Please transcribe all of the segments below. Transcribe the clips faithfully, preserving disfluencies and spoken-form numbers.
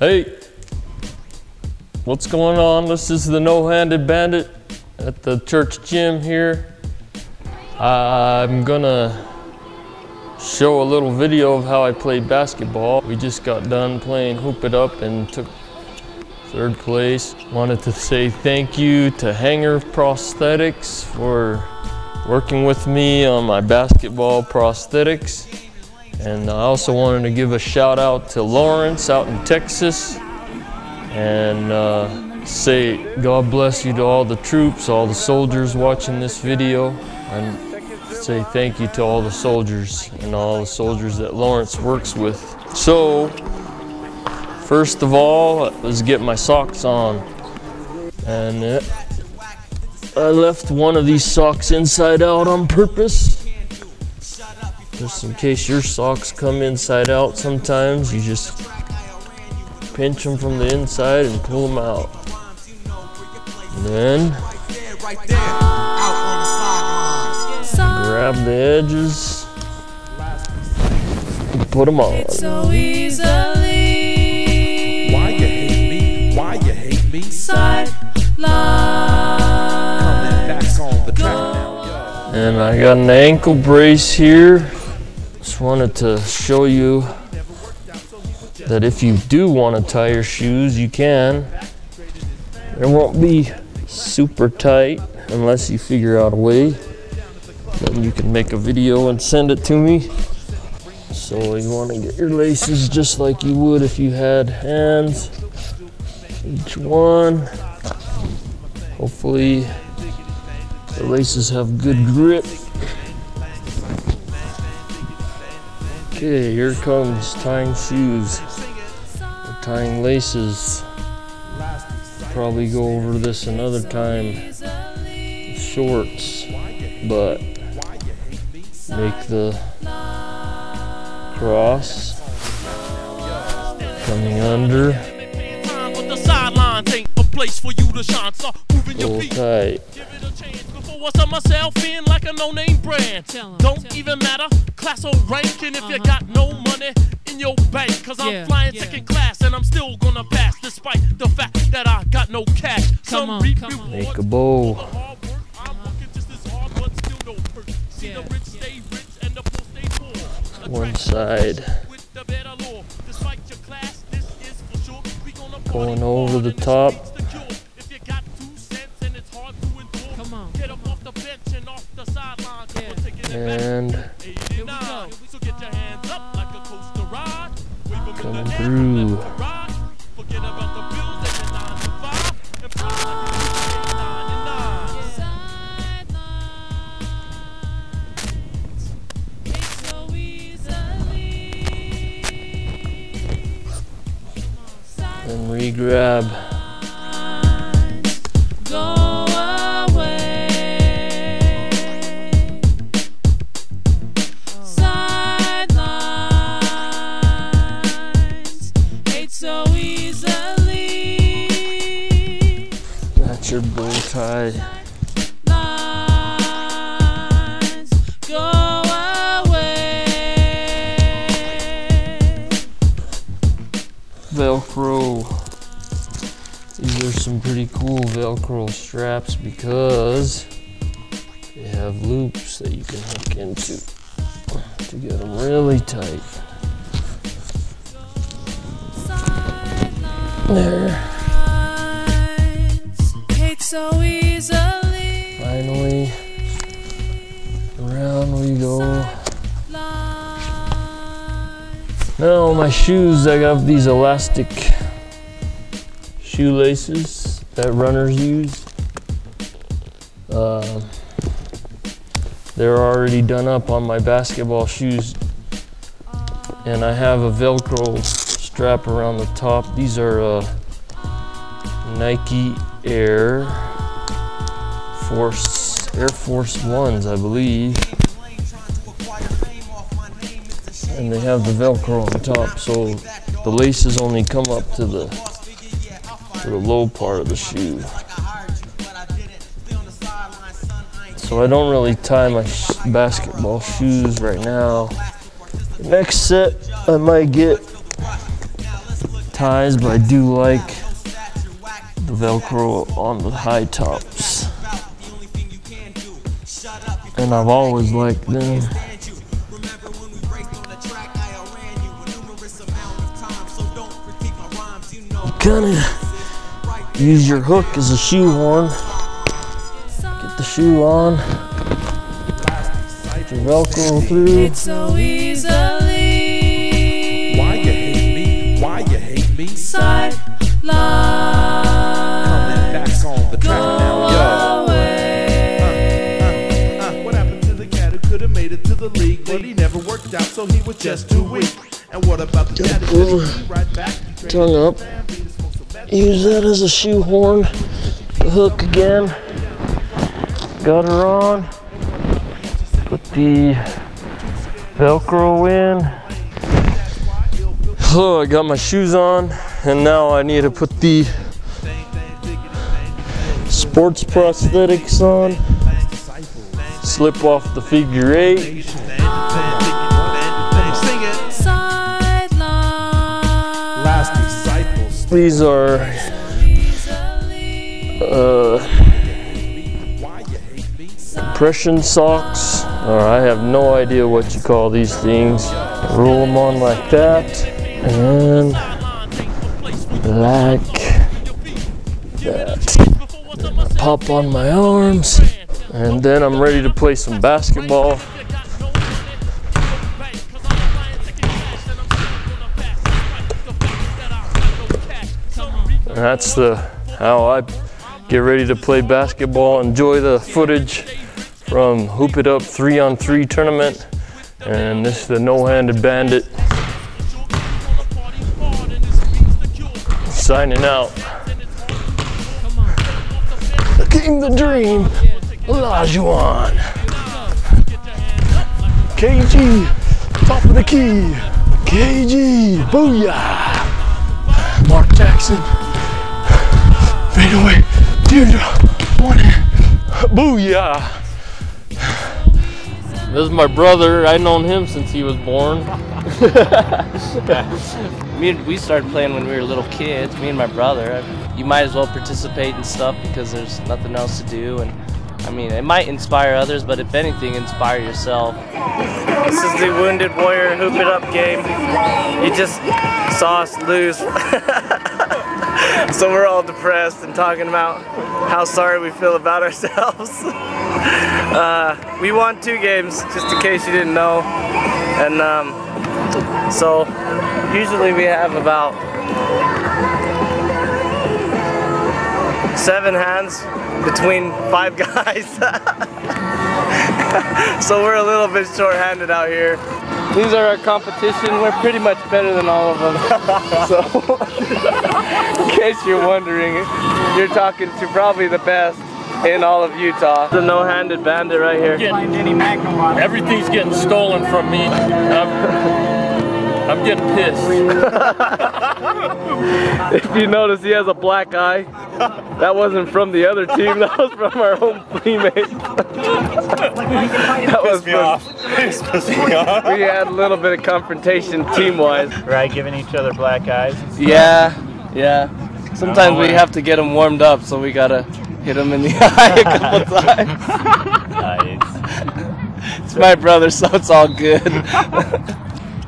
Hey, what's going on? This is the No-Handed Bandit at the church gym here. I'm gonna show a little video of how I played basketball. We just got done playing Hoop It Up and took third place. Wanted to say thank you to Hanger Prosthetics for working with me on my basketball prosthetics. And I also wanted to give a shout out to Lawrence out in Texas and uh, say God bless you to all the troops, all the soldiers watching this video, and say thank you to all the soldiers and all the soldiers that Lawrence works with. So, first of all, let's get my socks on. And uh, I left one of these socks inside out on purpose. Just in case your socks come inside out sometimes, you just pinch them from the inside and pull them out. And then, grab the edges and put them on. So easily. Why you hate me? Why you hate me? Sideline. Back on the track now. And I got an ankle brace here. Just wanted to show you that if you do want to tie your shoes, you can. It won't be super tight unless you figure out a way. Then you can make a video and send it to me. So you want to get your laces just like you would if you had hands. Each one. Hopefully the laces have good grip. Okay, here comes tying shoes, or tying laces. Probably go over this another time, shorts, but make the cross, coming under, pull tight. Myself in like a no-name brand. Don't even matter, class or rank, and if you got no money in your bank, cause I'm flying second class and I'm still gonna pass despite the fact that I got no cash. Some make a bowl. One side. Going over the top. And come through. And re-grab. Your bow tie. Lines go away. Velcro. These are some pretty cool Velcro straps because they have loops that you can hook into to get them really tight. There. So easily. Finally, around we go. Now my shoes, I got these elastic shoelaces that runners use. Uh, they're already done up on my basketball shoes. And I have a Velcro strap around the top. These are uh, Nike Air Force, Air Force Ones, I believe. And they have the Velcro on top, so the laces only come up to the, to the low part of the shoe. So I don't really tie my sh basketball shoes right now. The next set, I might get ties, but I do like the Velcro on the high tops. And I've always liked them. Kind of use your hook as a shoehorn. Get the shoe on. Get your Velcro through. So easily. Why you hate me? Why you hate me? Sideline. Coming back on the track now, yo. Away. Uh, uh, uh. What happened to the cat who could have made it to the league, but he never worked out, so he was just too weak. And what about the cat who be right back? Tongue up. Use that as a shoehorn, the hook again, got her on, put the Velcro in. Oh, I got my shoes on, and now I need to put the sports prosthetics on, slip off the figure eight. These are uh, compression socks, or I have no idea what you call these things. Roll them on like that, and like that. I pop on my arms, and then I'm ready to play some basketball. And that's the how I get ready to play basketball. Enjoy the footage from Hoop It Up three on three tournament. And this is the no-handed bandit signing out. The King, the Dream, Lajuan, K G, top of the key, K G, booyah, Mark Jackson. Fade away, teardrop, one hand, booyah! This is my brother. I've known him since he was born. Me and, we started playing when we were little kids, me and my brother. You might as well participate in stuff because there's nothing else to do. And I mean, it might inspire others, but if anything, inspire yourself. This is the Wounded Warrior Hoop It Up game. You just saw us lose. So we're all depressed and talking about how sorry we feel about ourselves. uh, we won two games, just in case you didn't know. And um, so usually we have about seven hands between five guys. So we're a little bit short-handed out here. These are our competition. We're pretty much better than all of them. So, in case you're wondering, you're talking to probably the best in all of Utah. The no-handed bandit right here. Everything's getting stolen from me. I'm, I'm getting pissed. If you notice, he has a black eye. That wasn't from the other team. That was from our own teammate. That was me off. We had a little bit of confrontation team-wise. Right, giving each other black eyes and stuff. Yeah, yeah. Sometimes we have to get them warmed up, so we gotta hit them in the eye a couple times. Nice. It's my brother, so it's all good.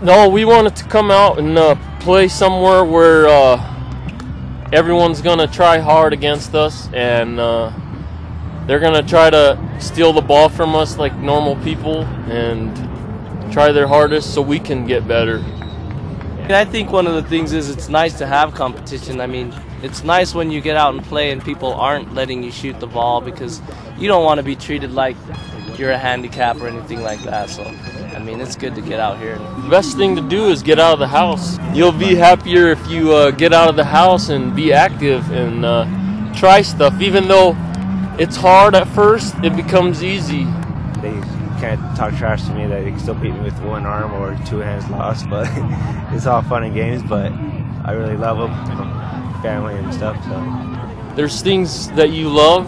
No, we wanted to come out and uh, play somewhere where uh, everyone's gonna try hard against us, and uh, they're gonna try to steal the ball from us like normal people and try their hardest so we can get better. And I think one of the things is it's nice to have competition. I mean, it's nice when you get out and play and people aren't letting you shoot the ball because you don't want to be treated like you're a handicap or anything like that. So, I mean, it's good to get out here. The best thing to do is get out of the house. You'll be happier if you uh, get out of the house and be active and uh, try stuff, even though it's hard at first, it becomes easy. They can't talk trash to me that they can still beat me with one arm or two hands lost, but it's all fun and games, but I really love them, family and stuff. So there's things that you love,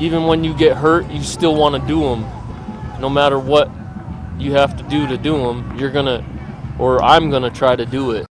even when you get hurt, you still want to do them. No matter what you have to do to do them, you're gonna, or I'm gonna try to do it.